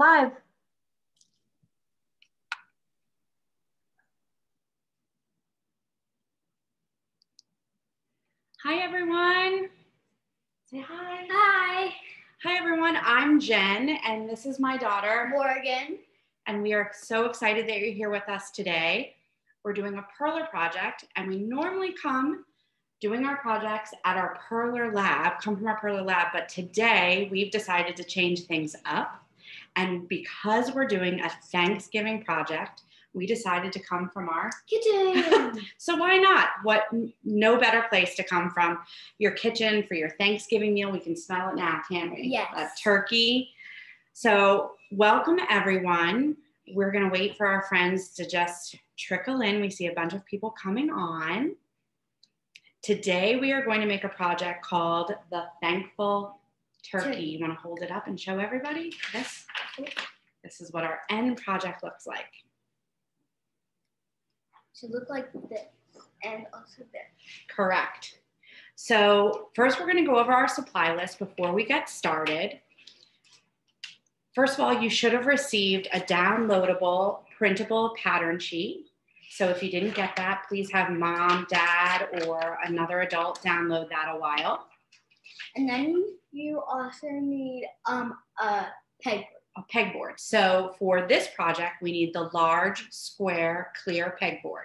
Live. Hi, everyone. Say hi. Hi. Hi, everyone. I'm Jen, and this is my daughter, Morgan. And we are so excited that you're here with us today. We're doing a Perler project, and we normally come doing our projects at our Perler lab, come from our Perler lab, but today we've decided to change things up. And because we're doing a Thanksgiving project, we decided to come from our kitchen. So why not? What no better place to come from your kitchen for your Thanksgiving meal. We can smell it now, can't we? Yes. A turkey. So welcome everyone. We're gonna wait for our friends to just trickle in. We see a bunch of people coming on. Today we are going to make a project called the Thankful Turkey. You want to hold it up and show everybody? This is what our end project looks like. Should look like this and also this. Correct. So first we're going to go over our supply list before we get started. First of all, you should have received a downloadable, printable pattern sheet. So if you didn't get that, please have mom, dad, or another adult download that a while. And then you also need a pegboard. A pegboard. So for this project, we need the large, square, clear pegboard.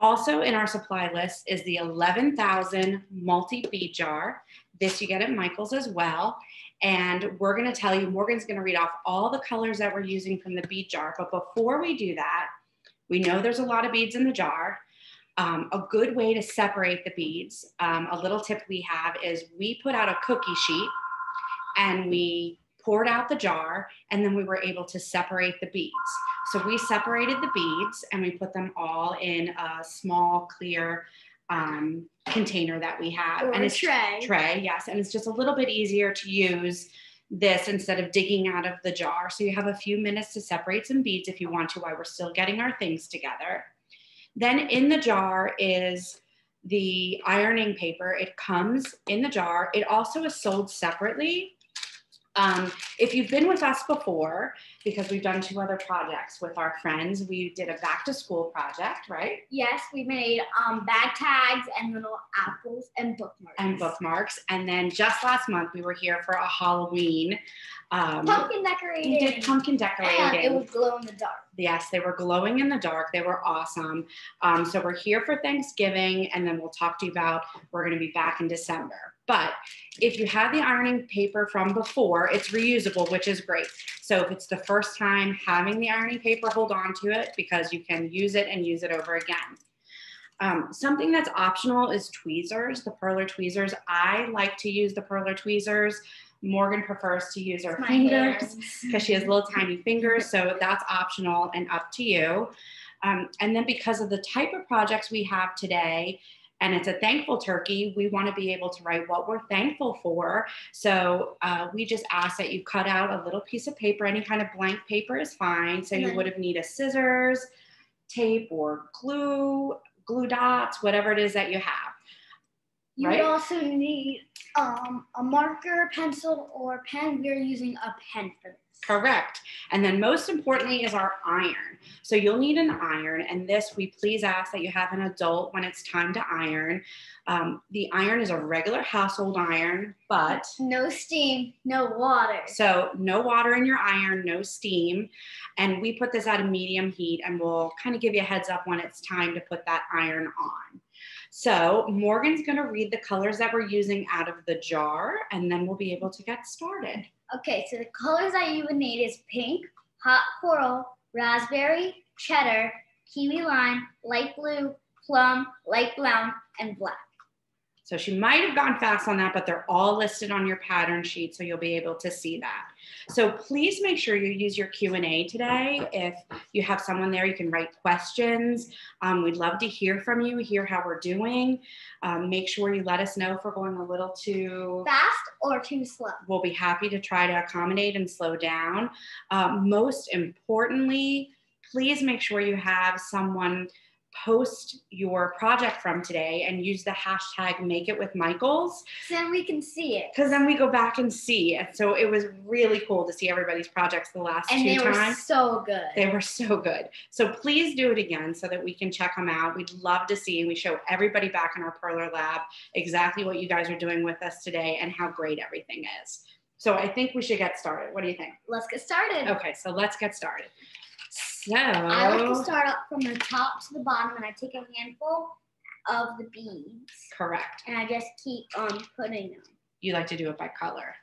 Also in our supply list is the 11,000 multi-bead jar. This you get at Michaels as well. And we're going to tell you, Morgan's going to read off all the colors that we're using from the bead jar. But before we do that, we know there's a lot of beads in the jar. A good way to separate the beads, a little tip we have is we put out a cookie sheet and we poured out the jar and then we were able to separate the beads. So we separated the beads and we put them all in a small clear container that we have. Or and a tray. Tray, yes. And it's just a little bit easier to use this instead of digging out of the jar. So you have a few minutes to separate some beads if you want to while we're still getting our things together. Then in the jar is the ironing paper. It comes in the jar. It also is sold separately. If you've been with us before, because we've done two other projects with our friends, we did a back to school project, right? Yes, we made bag tags and little apples and bookmarks. And then just last month, we were here for a Halloween. Pumpkin decorating. We did pumpkin decorating. And it was glow in the dark. Yes, they were glowing in the dark. They were awesome. So we're here for Thanksgiving, and then we'll talk to you about, we're going to be back in December. But if you have the ironing paper from before, it's reusable, which is great. So if it's the first time having the ironing paper, hold on to it because you can use it and use it over again. Something that's optional is tweezers, the Perler tweezers. I like to use the Perler tweezers. Morgan prefers to use her fingers because she has little tiny fingers. So that's optional and up to you. And then because of the type of projects we have today, and it's a thankful turkey, we want to be able to write what we're thankful for. So we just ask that you cut out a little piece of paper. Any kind of blank paper is fine. So you would have needed scissors, tape, or glue dots, whatever it is that you have. You would also need a marker, pencil, or pen. We're using a pen for this. Correct. And then most importantly is our iron. So you'll need an iron, and this we please ask that you have an adult when it's time to iron. The iron is a regular household iron, but no steam, no water. So no water in your iron, no steam. And we put this at a medium heat, and we'll kind of give you a heads up when it's time to put that iron on. So Morgan's going to read the colors that we're using out of the jar, and then we'll be able to get started. Okay, so the colors that you would need is pink, hot coral, raspberry, cheddar, kiwi lime, light blue, plum, light brown, and black. So she might have gone fast on that, but they're all listed on your pattern sheet, so you'll be able to see that. So please make sure you use your Q&A today. If you have someone there, you can write questions. We'd love to hear from you, hear how we're doing. Make sure you let us know if we're going a little too fast or too slow. We'll be happy to try to accommodate and slow down. Most importantly, please make sure you have someone post your project from today and use the hashtag Make It With Michaels. So then we can see it. Because then we go back and see. And so it was really cool to see everybody's projects the last and 2 times. And they were so good. They were so good. So please do it again so that we can check them out. We'd love to see, and we show everybody back in our Perler lab exactly what you guys are doing with us today and how great everything is. So I think we should get started. What do you think? Let's get started. Okay, so let's get started. So I like to start up from the top to the bottom, and I take a handful of the beads. Correct. And I just keep putting them. You like to do it by color?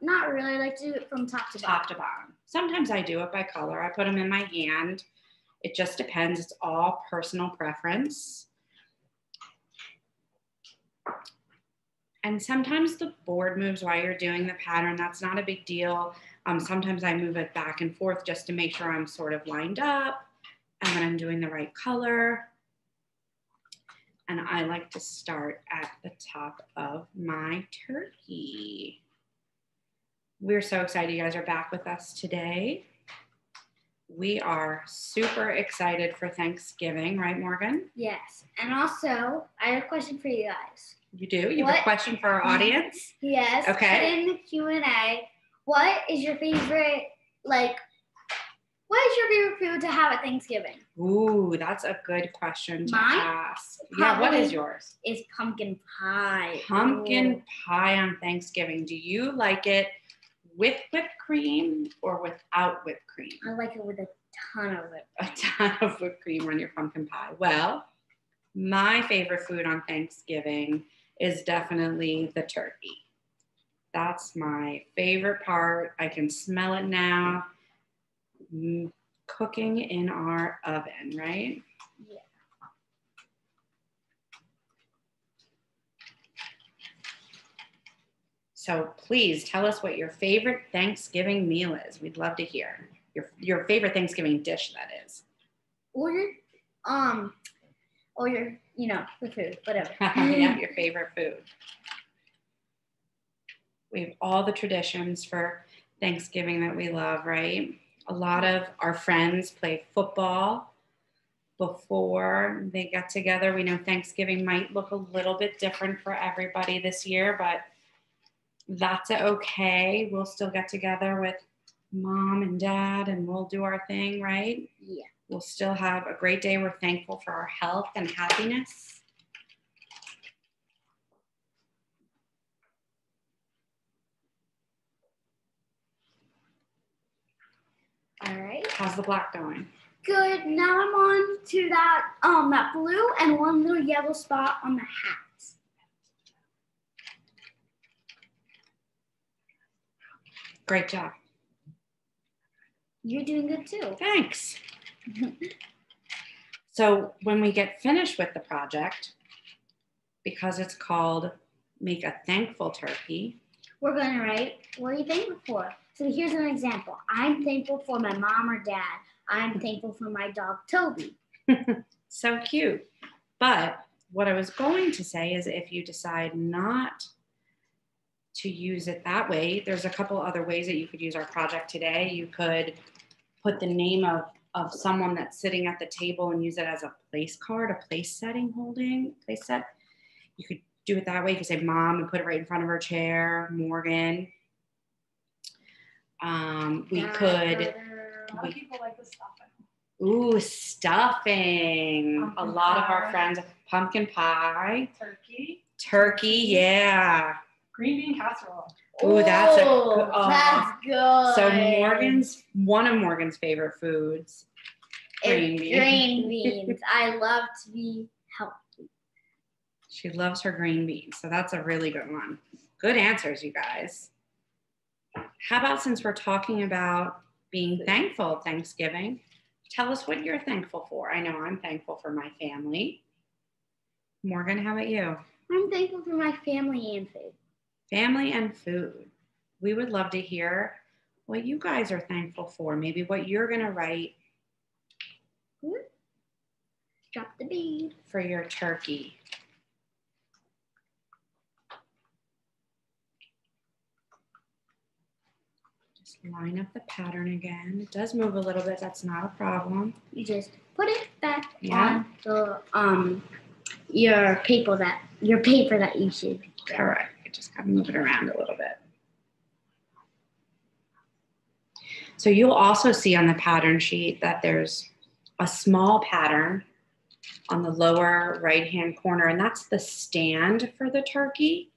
Not really. I like to do it from top to bottom. Top to bottom. Sometimes I do it by color. I put them in my hand. It just depends. It's all personal preference. And sometimes the board moves while you're doing the pattern. That's not a big deal. Sometimes I move it back and forth just to make sure I'm sort of lined up and that I'm doing the right color. And I like to start at the top of my turkey. We're so excited you guys are back with us today. We are super excited for Thanksgiving, right, Morgan? Yes, and also I have a question for you guys. You do? You have a question for our audience? Yes. Okay. In the Q&A, what is your favorite food to have at Thanksgiving? Ooh, that's a good question to ask. Yeah, what is yours? It's pumpkin pie. Pumpkin pie on Thanksgiving. Do you like it with whipped cream or without whipped cream? I like it with a ton of whipped cream. A ton of whipped cream on your pumpkin pie. Well, my favorite food on Thanksgiving is definitely the turkey. That's my favorite part. I can smell it now. Cooking in our oven, right? Yeah. So please tell us what your favorite Thanksgiving meal is. We'd love to hear. Your favorite Thanksgiving dish, that is. Or your, you know, the food, whatever. Yeah, your favorite food. We have all the traditions for Thanksgiving that we love, right? A lot of our friends play football before they get together. We know Thanksgiving might look a little bit different for everybody this year, but that's okay. We'll still get together with mom and dad and we'll do our thing, right? Yeah. We'll still have a great day. We're thankful for our health and happiness. All right. How's the black going? Good. Now I'm on to that blue and one little yellow spot on the hat. Great job. You're doing good too. Thanks. So when we get finished with the project, because it's called Make a Thankful Turkey, we're going to write, what are you thankful for? So here's an example. I'm thankful for my mom or dad. I'm thankful for my dog, Toby. So cute. But what I was going to say is if you decide not to use it that way, there's a couple other ways that you could use our project today. You could put the name of someone that's sitting at the table and use it as a place card, a place setting holding, place set. You could do it that way. You could say mom and put it right in front of her chair, Morgan. A lot of people like the stuffing. Ooh, stuffing. Pumpkin a lot pie. Of our friends, pumpkin pie. Turkey, yeah. Green bean casserole. Ooh, that's a good. That's good. So one of Morgan's favorite foods. Green beans. I love to be healthy. She loves her green beans. So that's a really good one. Good answers, you guys. How about, since we're talking about being thankful at Thanksgiving, tell us what you're thankful for. I know I'm thankful for my family. Morgan, how about you? I'm thankful for my family and food. Family and food. We would love to hear what you guys are thankful for. Maybe what you're going to write. Drop the bead. For your turkey. Line up the pattern again. It does move a little bit. That's not a problem. You just put it that on the your paper that you should be. All right, just kind of move it around a little bit. So you'll also see on the pattern sheet that there's a small pattern on the lower right-hand corner, and that's the stand for the turkey.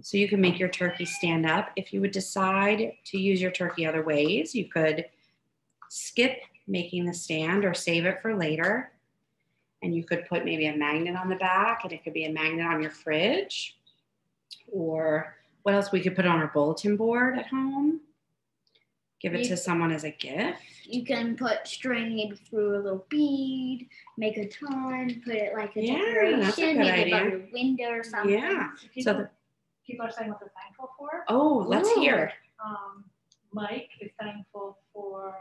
So you can make your turkey stand up. If you would decide to use your turkey other ways, you could skip making the stand or save it for later. And you could put maybe a magnet on the back, and it could be a magnet on your fridge, or what else we could put on our bulletin board at home. Give it to someone as a gift. You can put string in through a little bead, make a ton, put it like a decoration, maybe above your window or something. Yeah. So people are saying what they're thankful for. Oh, let's hear. Mike is thankful for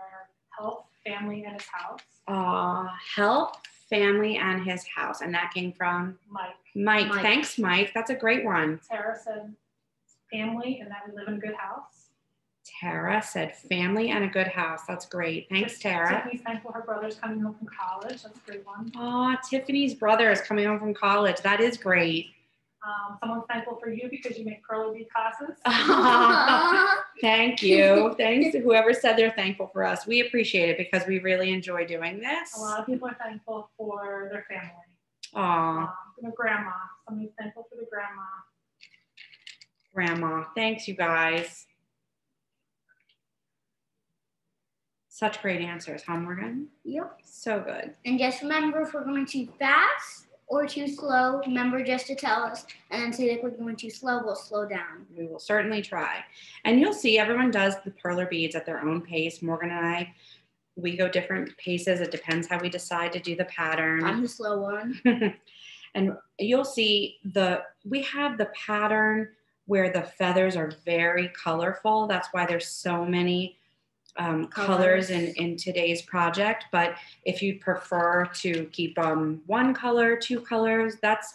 health, family, and his house. Health, family, and his house. And that came from? Mike. Thanks, Mike. That's a great one. Tara said family and that we live in a good house. Tara said family and a good house. That's great. Thanks, Tara. Tiffany's thankful her brother's coming home from college. That's a great one. Oh, Tiffany's brother is coming home from college. That is great. Someone's thankful for you because you make Perler bead classes. Thank you. Thanks to whoever said they're thankful for us. We appreciate it because we really enjoy doing this. A lot of people are thankful for their family. Aww. Their grandma. Somebody's thankful for the grandma. Grandma. Thanks, you guys. Such great answers, huh, Morgan? Yep. So good. And just remember, if we're going too fast or too slow, remember just to tell us, and say that we're going too slow, we'll slow down. We will certainly try. And you'll see everyone does the Perler beads at their own pace. Morgan and I, we go different paces. It depends how we decide to do the pattern. I'm the slow one. And you'll see we have the pattern where the feathers are very colorful. That's why there's so many colors in today's project, but if you prefer to keep one color, two colors, that's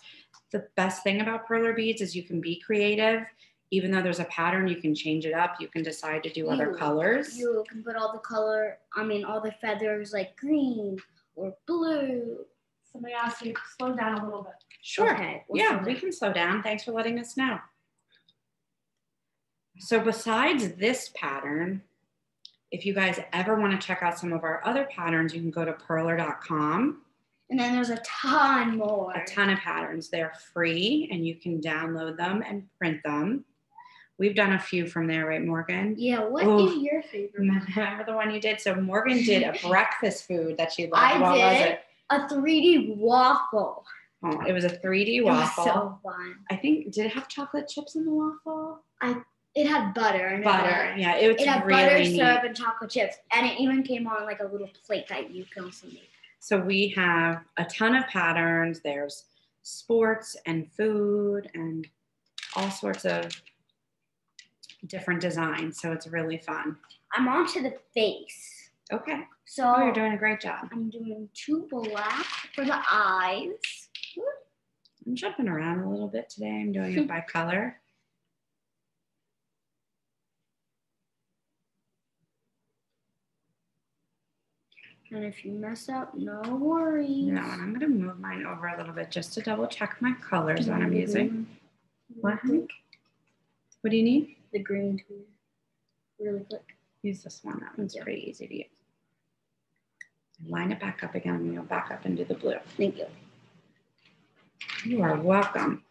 the best thing about Perler beads is you can be creative. Even though there's a pattern, you can change it up. You can decide to do other colors. You can put all the feathers like green or blue. Somebody asked you to slow down a little bit. Sure. Okay, we can slow down. Thanks for letting us know. So besides this pattern, if you guys ever want to check out some of our other patterns, you can go to perler.com. And then there's a ton more. A ton of patterns. They're free, and you can download them and print them. We've done a few from there, right, Morgan? Yeah, what is your favorite one? Remember the one you did? So Morgan did a breakfast food that she loved. What was it? A 3D waffle. Oh, it was a 3D waffle. It was so fun. I think, did it have chocolate chips in the waffle? It had butter. It had really butter, syrup, and chocolate chips. And it even came on like a little plate that you can also make. So we have a ton of patterns. There's sports and food and all sorts of different designs. So it's really fun. I'm on to the face. Okay. So you're doing a great job. I'm doing two black for the eyes. I'm jumping around a little bit today. I'm doing it by color. And if you mess up, no worries. No, and I'm going to move mine over a little bit just to double check my colors that I'm using. What? What do you need? The green tool. Really quick. Use this one. That one's pretty easy to use. Line it back up again, and you'll back up and do the blue. Thank you. You are welcome.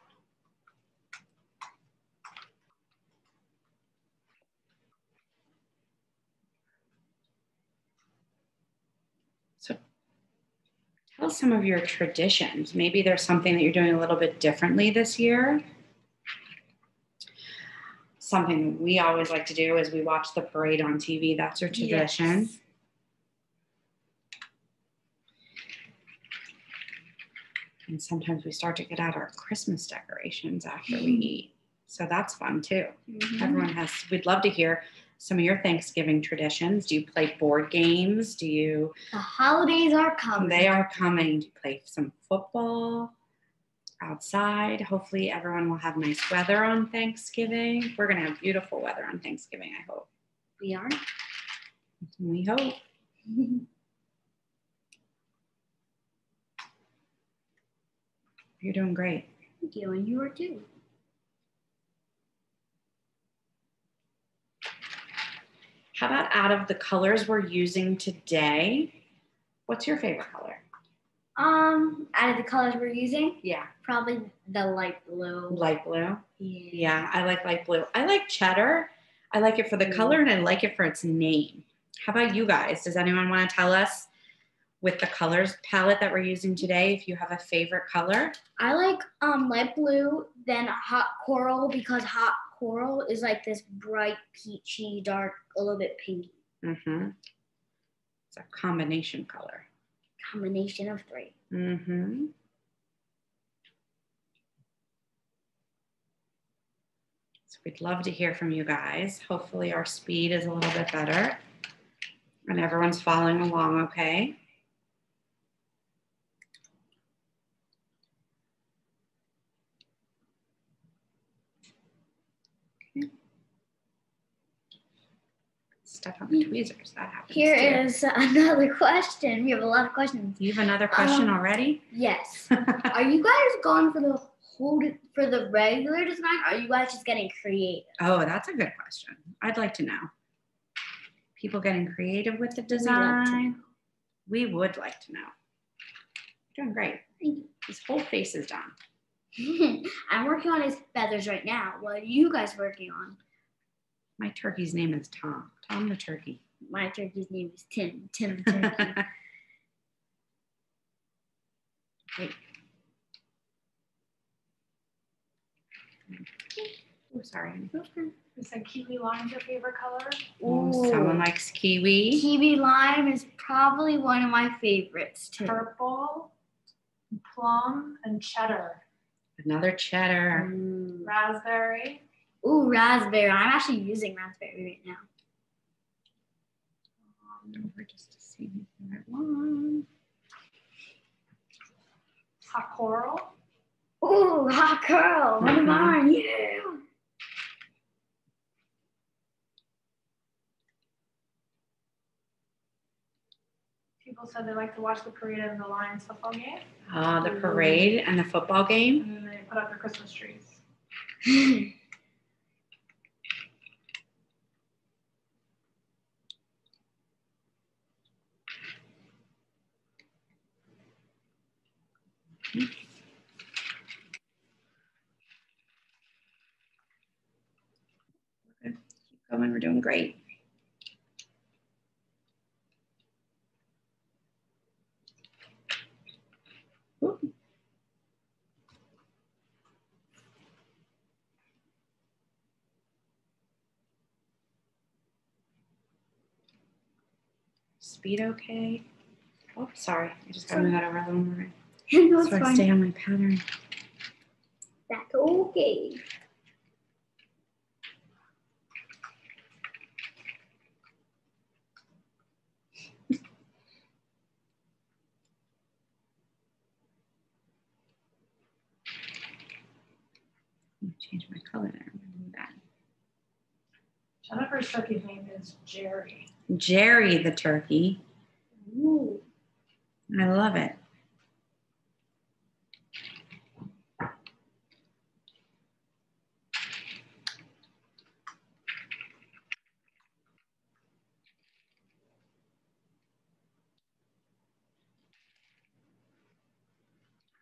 Tell us some of your traditions. Maybe there's something that you're doing a little bit differently this year. Something we always like to do is we watch the parade on TV. That's our tradition. Yes. And sometimes we start to get out our Christmas decorations after we eat. So that's fun too. Everyone has, we'd love to hear some of your Thanksgiving traditions. Do you play board games? The holidays are coming. They are coming. Do you play some football outside? Hopefully everyone will have nice weather on Thanksgiving. We're gonna have beautiful weather on Thanksgiving, I hope. We are. We hope. You're doing great. Thank you, and you are too. How about out of the colors we're using today, what's your favorite color? Out of the colors we're using? Yeah. Probably the light blue. Light blue? Yeah, I like light blue. I like cheddar. I like it for the color and I like it for its name. How about you guys? Does anyone want to tell us with the colors palette that we're using today if you have a favorite color? I like light blue, then hot coral, because hot coral is like this bright peachy, dark, a little bit pinky. Mm-hmm. It's a combination color. Combination of three. Mm-hmm. So we'd love to hear from you guys. Hopefully our speed is a little bit better and everyone's following along okay. Stuff on the tweezers, that happens. Here is another question. We have a lot of questions. You have another question already? Yes. Are you guys going for the regular design, or are you guys just getting creative? Oh, that's a good question. I'd like to know. People getting creative with the design? We would like to know. You're doing great. Thank you. His whole face is done. I'm working on his feathers right now. What are you guys working on? My turkey's name is Tom. Tom the turkey. My turkey's name is Tim. Tim the turkey. Wait. Oh, sorry. Okay. You said kiwi lime is your favorite color? Ooh, someone likes kiwi. Kiwi lime is probably one of my favorites too. Purple, plum, and cheddar. Another cheddar. Mm. Raspberry. Ooh, raspberry. I'm actually using raspberry right now. Over just to see the right one. Hot coral. Ooh, hot coral. What am I on you? People said they like to watch the parade and the Lions football game. Oh, the parade and the football game. And then they put up their Christmas trees. Okay. Keep going, we're doing great. Ooh. Speed okay. Oh, sorry, I just got that over a little more. So I stay on my pattern. That's okay. I'm gonna change my color there. I'm gonna do that. Jennifer's turkey's name is Jerry. Jerry the turkey. Ooh. I love it.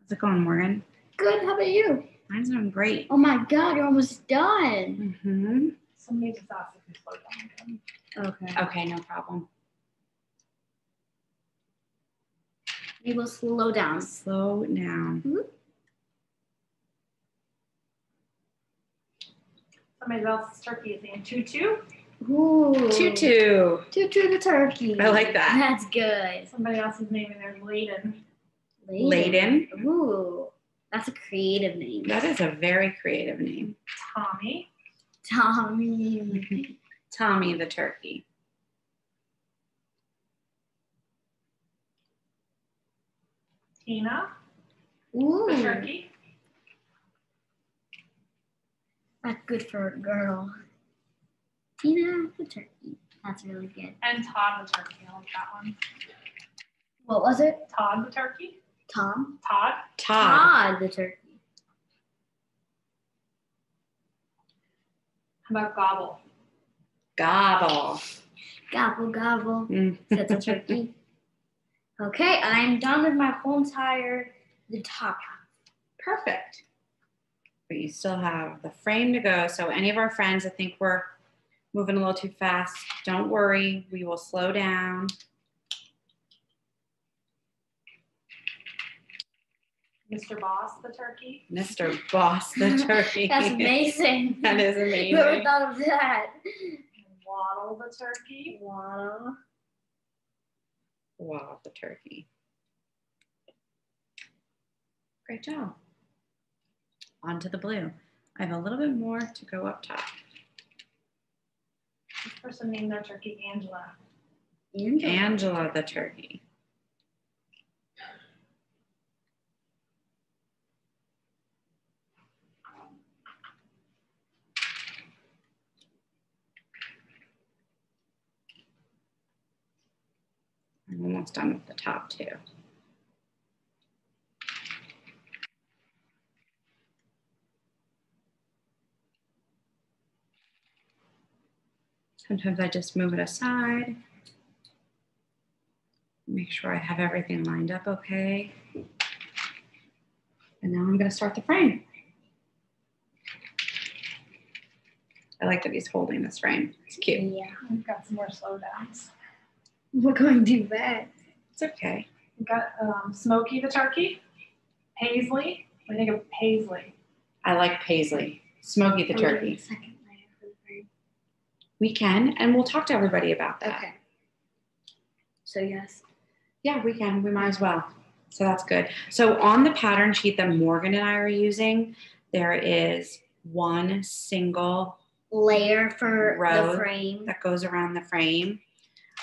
How's it going, Morgan? Good, how about you? Mine's doing great. Oh my God, you're almost done. Mm-hmm. Somebody just asked if you slow down again. Okay. Okay, no problem. We will slow down. Slow down. Mm-hmm. Somebody else's turkey is in Tutu. Ooh. Tutu. Tutu the turkey. I like that. That's good. Somebody else's name in there is Layden. Layden. Ooh, that's a creative name. That is a very creative name. Tommy. Tommy. Tommy the turkey. Tina. Ooh. The turkey. That's good for a girl. Tina the turkey. That's really good. And Todd the turkey. I like that one. What was it? Todd the turkey. Tom? Todd? Todd the turkey. How about gobble? Gobble. Gobble, gobble. Mm. That's a turkey. Okay, I'm done with my whole entire, the top half. Perfect. But you still have the frame to go. So any of our friends that think we're moving a little too fast, don't worry, we will slow down. Mr. Boss the turkey. Mr. Boss the turkey. That's amazing. That is amazing. Whoever thought of that? Waddle the turkey. Waddle. Waddle the turkey. Great job. On to the blue. I have a little bit more to go up top. This person named their turkey Angela. Angela. Angela the turkey. I'm almost done with the top two. Sometimes I just move it aside. Make sure I have everything lined up okay. And now I'm gonna start the frame. I like that he's holding this frame, it's cute. Yeah, we've got some more slowdowns. We're going to do that. It's okay. We've got Smokey the turkey, Paisley. What do you think of Paisley? I like Paisley. Smokey the turkey. Second layer for the frame. We can, and we'll talk to everybody about that. Okay. So yes. Yeah, we can. We might as well. So that's good. So on the pattern sheet that Morgan and I are using, there is one single layer for the frame that goes around the frame.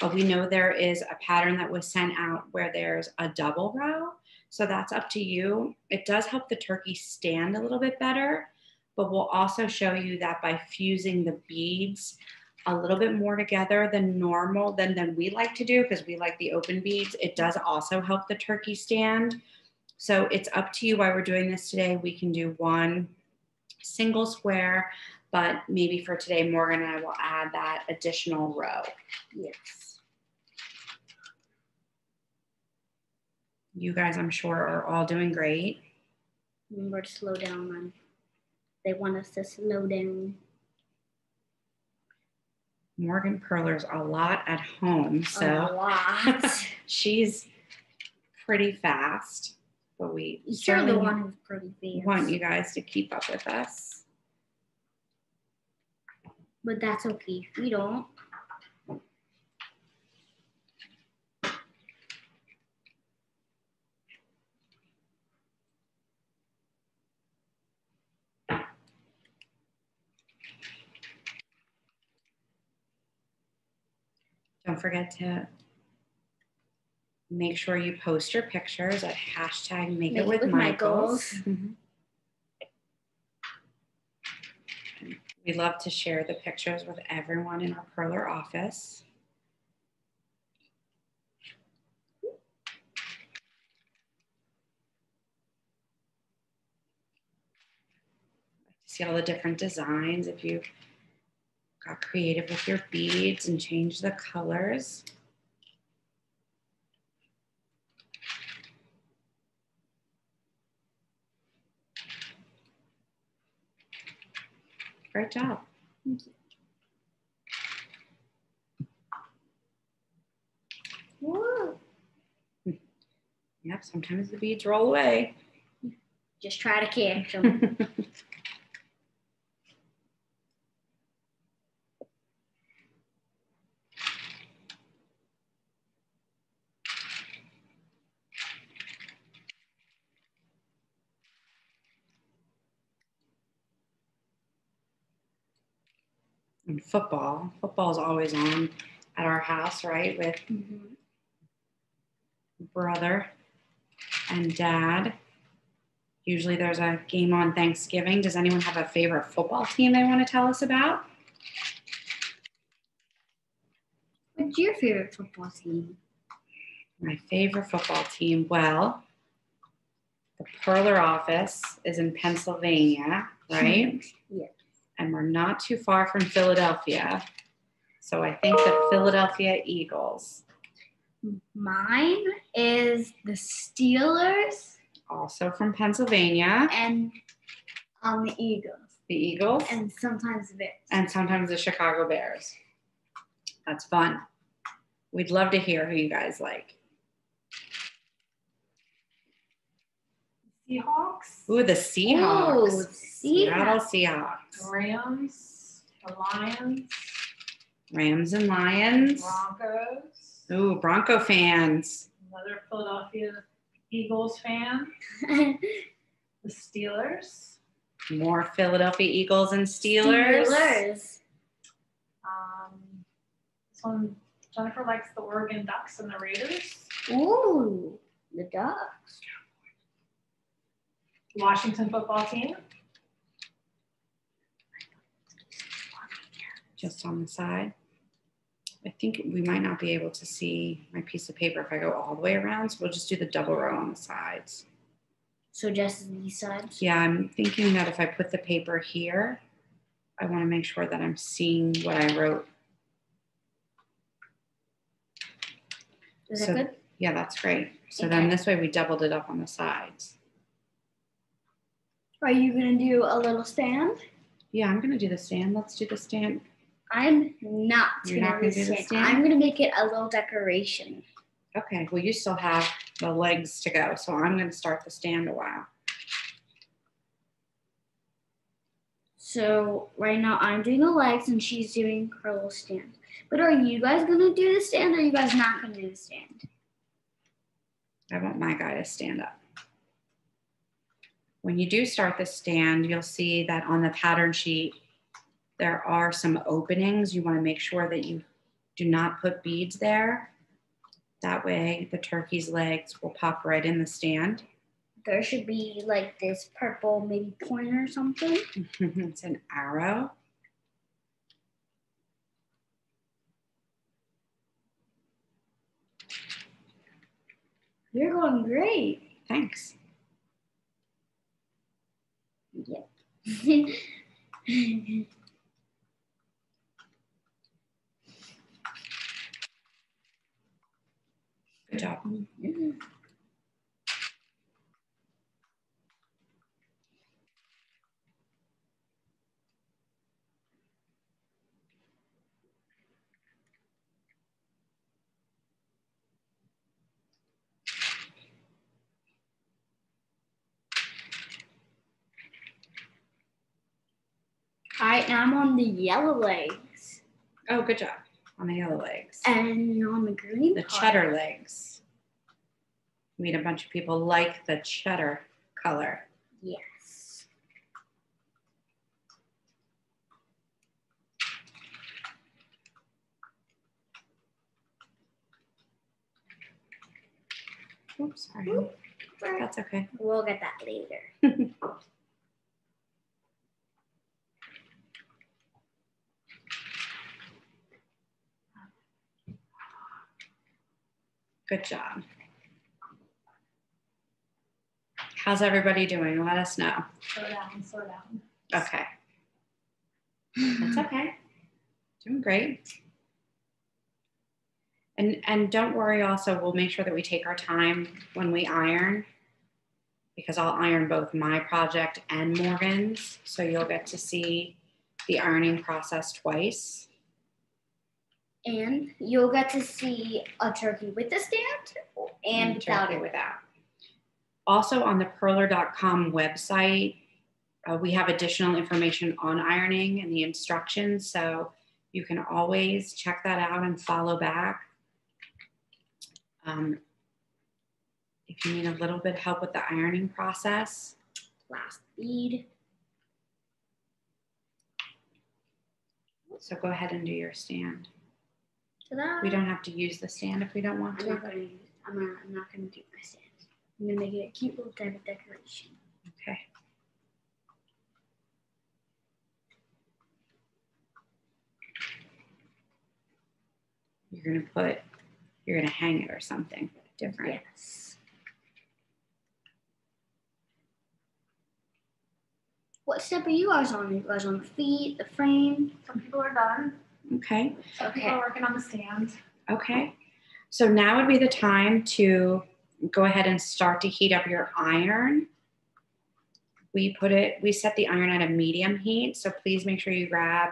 But we know there is a pattern that was sent out where there's a double row. So that's up to you. It does help the turkey stand a little bit better, but we'll also show you that by fusing the beads a little bit more together than normal, than we like to do, because we like the open beads, it does also help the turkey stand. So it's up to you why we're doing this today. We can do one single square, but maybe for today, Morgan and I will add that additional row. Yes. You guys, I'm sure, are all doing great. Remember to slow down, Mom. They want us to slow down. Morgan Perler's a lot at home, so. A lot. She's pretty fast, but we certainly want you guys to keep up with us. But that's okay, we don't. Don't forget to make sure you post your pictures at hashtag Make It With Michaels. Mm-hmm. We love to share the pictures with everyone in our Perler office. See all the different designs if you got creative with your beads and changed the colors. Great job. Thank you. Whoa. Yep, sometimes the beads roll away. Just try to catch them. And football. Football's always on at our house, right? With brother and dad. Usually there's a game on Thanksgiving. Does anyone have a favorite football team they want to tell us about? What's your favorite football team? My favorite football team? Well, The Perler office is in Pennsylvania, right? Yeah. And we're not too far from Philadelphia. So I think the Philadelphia Eagles. Mine is the Steelers. Also from Pennsylvania. And the Eagles. The Eagles. And sometimes the Bears. And sometimes the Chicago Bears. That's fun. We'd love to hear who you guys like. Seahawks. Ooh, the Seahawks. Ooh, Seattle Seahawks. Rams. The Lions. Rams and Lions. Broncos. Ooh, Bronco fans. Another Philadelphia Eagles fan. The Steelers. More Philadelphia Eagles and Steelers. This one, Jennifer likes the Oregon Ducks and the Raiders. Ooh, the Ducks. Washington football team. Just on the side. I think we might not be able to see my piece of paper if I go all the way around, so we'll just do the double row on the sides. So just these sides? Yeah, I'm thinking that if I put the paper here, I want to make sure that I'm seeing what I wrote. Is that good? Yeah, that's great. So then this way we doubled it up on the sides. Are you gonna do a little stand? Yeah, I'm gonna do the stand. Let's do the stand. I'm not gonna do the stand. I'm gonna make it a little decoration. Okay, well you still have the legs to go, so I'm gonna start the stand a while. So right now I'm doing the legs and she's doing her little stand. But are you guys gonna do the stand or are you guys not gonna do the stand? I want my guy to stand up. When you do start the stand, you'll see that on the pattern sheet, there are some openings. You want to make sure that you do not put beads there. That way the turkey's legs will pop right in the stand. There should be like this purple maybe point or something. It's an arrow. You're going great. Thanks. Yep. Good job. All right, now I'm on the yellow legs. Oh, good job. On the yellow legs. And on the green part. The cheddar legs. I mean, a bunch of people like the cheddar color. Yes. Oops, sorry. Oops. That's okay. We'll get that later. Good job. How's everybody doing? Let us know. Slow down, slow down. Okay. That's okay. Doing great. And don't worry also, we'll make sure that we take our time when we iron because I'll iron both my project and Morgan's. So you'll get to see the ironing process twice. And you'll get to see a turkey with a stand and without it. Also on the perler.com website, we have additional information on ironing and the instructions. So you can always check that out and follow back. If you need a little bit of help with the ironing process, last bead. So go ahead and do your stand. We don't have to use the stand if we don't want to. I'm not going to do my stand. I'm going to make it a cute little kind of decoration. Okay. You're going to hang it or something different. Yes. What step are you guys on? Are you guys on the feet, the frame? Some people are done. Okay. Some people are working on the stand. Okay. So now would be the time to go ahead and start to heat up your iron. We set the iron at a medium heat, so please make sure you grab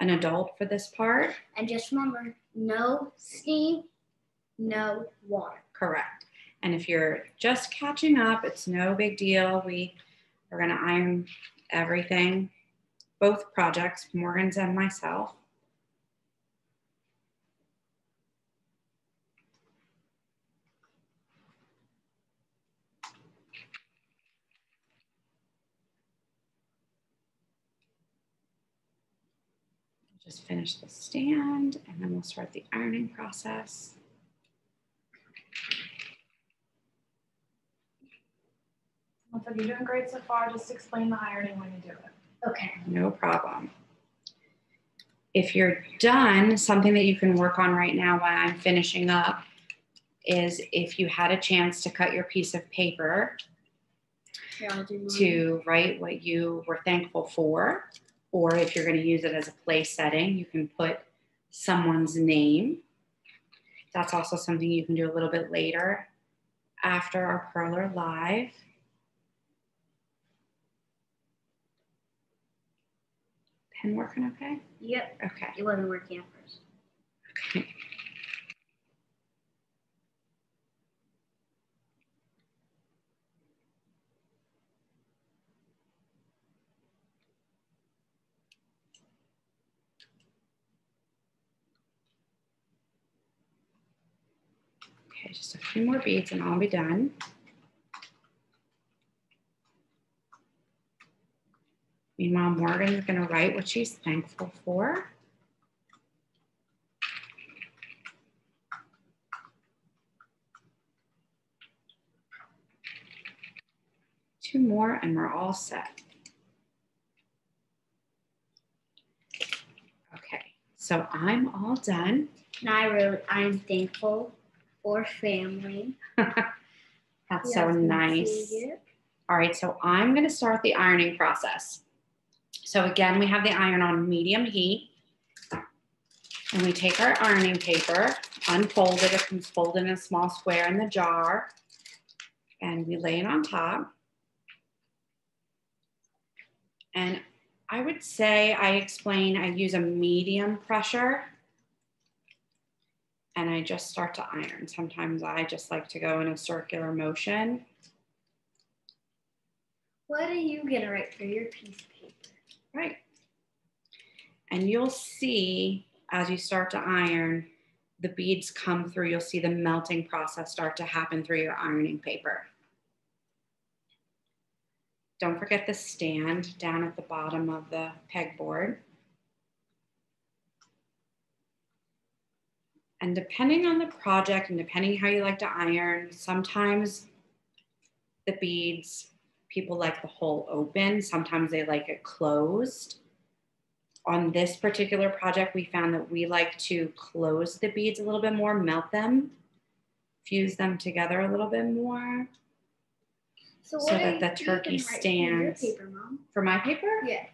an adult for this part. And just remember, no steam, no water. Correct. And if you're just catching up, it's no big deal. We are gonna iron everything, both projects, Morgan's and myself. Just finish the stand and then we'll start the ironing process. Looks like you're doing great so far. Just explain the ironing when you do it. Okay. No problem. If you're done, something that you can work on right now while I'm finishing up is if you had a chance to cut your piece of paper to write what you were thankful for, or if you're going to use it as a play setting, you can put someone's name. That's also something you can do a little bit later after our Perler Live. Pen working okay? Yep. Okay. It wasn't working at first. Okay. Okay, just a few more beads and I'll be done. Meanwhile, Morgan's going to write what she's thankful for. Two more and we're all set. Okay, so I'm all done. And I wrote, I'm thankful for family. That's so nice. All right, so I'm going to start the ironing process. So again, we have the iron on medium heat and we take our ironing paper, unfold it, it comes folded in a small square in the jar, and we lay it on top. And I would say I use a medium pressure and I just start to iron. Sometimes I just like to go in a circular motion. What are you gonna write for your piece of paper? Right. And you'll see as you start to iron, the beads come through. You'll see the melting process start to happen through your ironing paper. Don't forget the stand down at the bottom of the pegboard. And depending on the project and depending how you like to iron, sometimes the beads, people like the hole open. Sometimes they like it closed. On this particular project, we found that we like to close the beads a little bit more, melt them, fuse them together a little bit more. So that the turkey stands. For your paper, Mom. For my paper? Yes.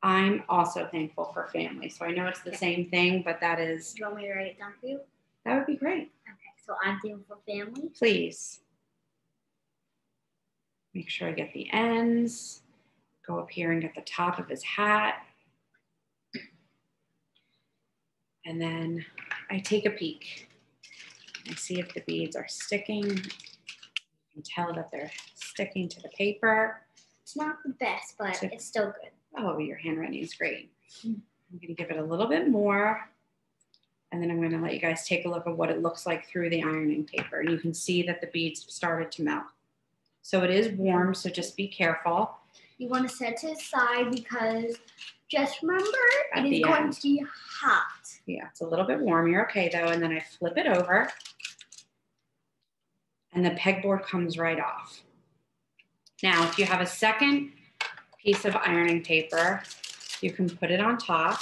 I'm also thankful for family. So I know it's the same thing, but that is. Do you want me to write it down for you? That would be great. Okay, so I'm thankful for family. Please. Make sure I get the ends, go up here and get the top of his hat. And then I take a peek. I see if the beads are sticking. You can tell that they're sticking to the paper. It's not the best, but it's still good. Oh, your handwriting is great. I'm gonna give it a little bit more. And then I'm gonna let you guys take a look at what it looks like through the ironing paper. And you can see that the beads started to melt. So it is warm, so just be careful. You want to set it aside because just remember it is going to be hot. Yeah, it's a little bit warm. You're okay though. And then I flip it over and the pegboard comes right off. Now, if you have a second piece of ironing paper, you can put it on top.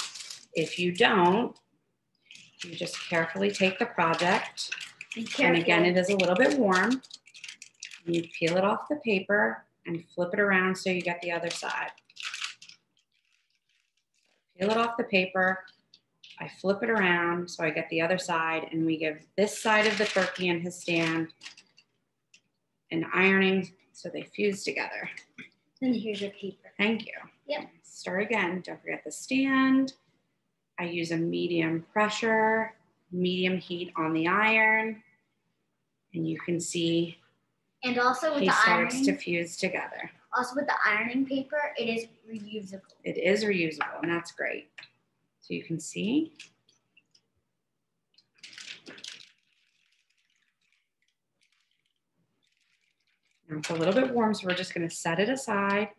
If you don't, you just carefully take the project. And again, it is a little bit warm. You peel it off the paper and flip it around so you get the other side. peel it off the paper. I flip it around so I get the other side, and we give this side of the turkey and his stand an ironing so they fuse together. And here's your paper. Thank you. Yep. Start again. Don't forget the stand. I use a medium pressure, medium heat on the iron, and you can see. And also with the ironing, starts to fuse together. Also with the ironing paper, it is reusable. It is reusable, and that's great. So you can see. Now it's a little bit warm, so we're just gonna set it aside.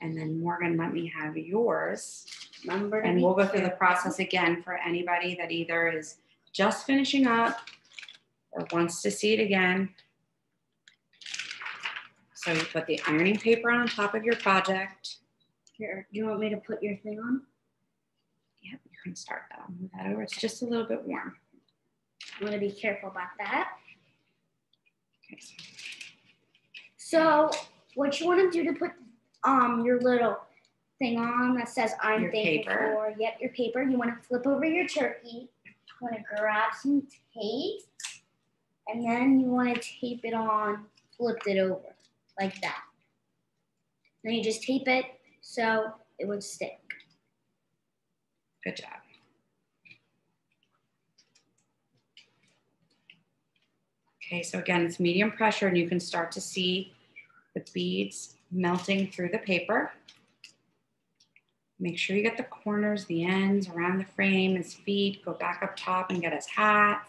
And then Morgan, let me have yours. Remember, and we'll go through the process again for anybody that either is just finishing up or wants to see it again. So you put the ironing paper on top of your project. Here, do you want me to put your thing on? Yep, you can start that. I'll move that over. It's just a little bit warm. I'm gonna be careful about that. Okay. So what you wanna do to put your little thing on that says I'm thankful for, yep, your paper. You wanna flip over your turkey. You wanna grab some tape, and then you wanna tape it on, flipped it over like that. Then you just tape it so it would stick. Good job. Okay, so again, it's medium pressure, and you can start to see the beads melting through the paper. Make sure you get the corners, the ends, around the frame, his feet, go back up top and get his hat.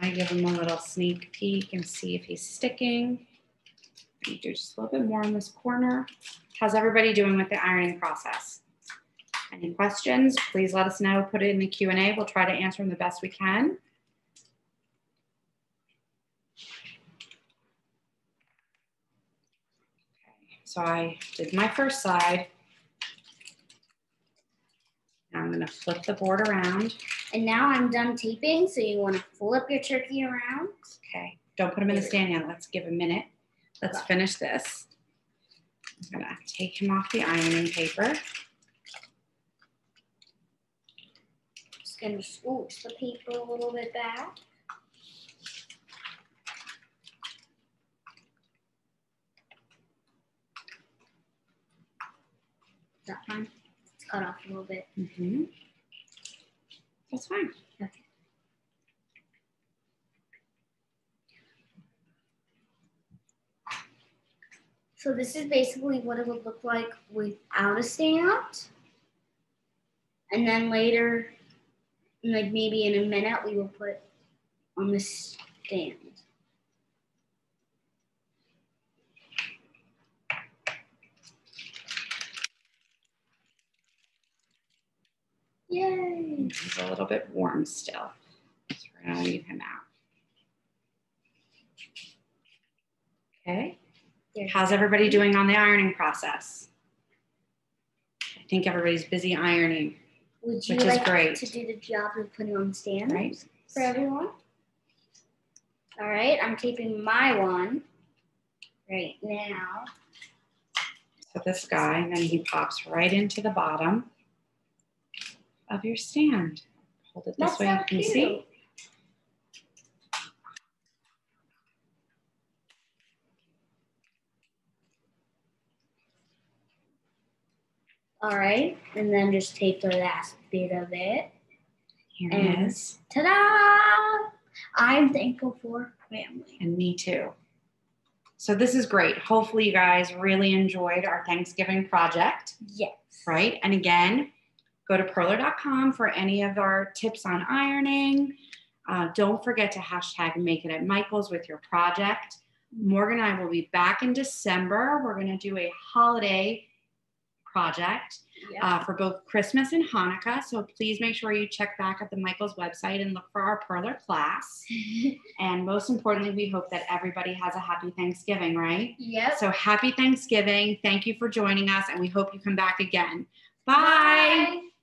I give him a little sneak peek and see if he's sticking. You do just a little bit more on this corner. How's everybody doing with the ironing process? Any questions? Please let us know. Put it in the Q&A. We'll try to answer them the best we can. Okay, so I did my first side. Now I'm going to flip the board around. And now I'm done taping, so you want to flip your turkey around. Okay, don't put him in the stand yet. Let's give a minute. Let's finish this. I'm going to take him off the ironing paper. Just going to scooch the paper a little bit back. Is that fine? It's cut off a little bit. Mm-hmm. That's fine. Okay. So this is basically what it would look like without a stand. And then later, like maybe in a minute, we will put on the stand. Yay! He's a little bit warm still, so we're gonna leave him out. Okay, how's everybody doing on the ironing process? I think everybody's busy ironing, which is great. Would you like to do the job of putting on stands for everyone? All right, I'm taping my one right now. So this guy, and then he pops right into the bottom of your stand. Hold it this way, you can see. All right, and then just tape the last bit of it. Here it is. Ta-da! I'm thankful for family. And me too. So this is great. Hopefully you guys really enjoyed our Thanksgiving project. Yes. Right, and again, go to perler.com for any of our tips on ironing. Don't forget to hashtag Make It at Michaels with your project. Morgan and I will be back in December. We're gonna do a holiday project for both Christmas and Hanukkah. So please make sure you check back at the Michaels website and look for our Perler class. And most importantly, we hope that everybody has a happy Thanksgiving, right? Yep. So happy Thanksgiving. Thank you for joining us, and we hope you come back again. Bye. Bye.